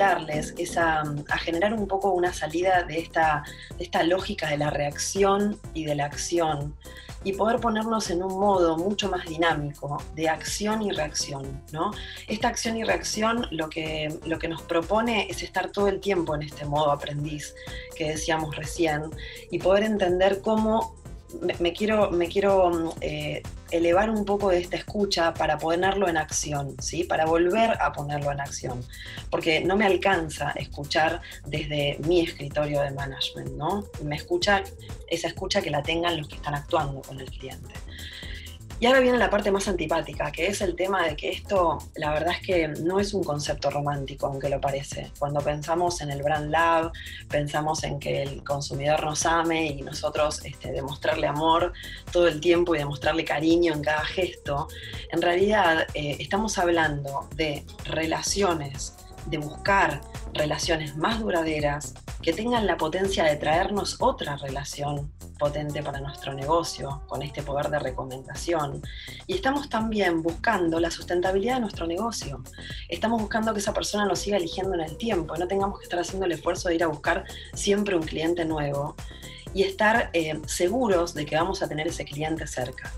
invitarles es a generar un poco una salida de esta lógica de la reacción y de la acción, y poder ponernos en un modo mucho más dinámico de acción y reacción, ¿no? Esta acción y reacción lo que nos propone es estar todo el tiempo en este modo aprendiz que decíamos recién, y poder entender cómo me quiero elevar un poco de esta escucha para ponerlo en acción, ¿sí? Para volver a ponerlo en acción, porque no me alcanza escuchar desde mi escritorio de management, ¿no? Esa escucha que la tengan los que están actuando con el cliente. Y ahora viene la parte más antipática, que es el tema de que esto, la verdad es que no es un concepto romántico, aunque lo parece. Cuando pensamos en el Brand Lab, pensamos en que el consumidor nos ame y nosotros demostrarle amor todo el tiempo y demostrarle cariño en cada gesto. En realidad estamos hablando de relaciones, de buscar relaciones más duraderas que tengan la potencia de traernos otra relación potente para nuestro negocio, con este poder de recomendación. Y estamos también buscando la sustentabilidad de nuestro negocio. Estamos buscando que esa persona nos siga eligiendo en el tiempo, y no tengamos que estar haciendo el esfuerzo de ir a buscar siempre un cliente nuevo, y estar seguros de que vamos a tener ese cliente cerca.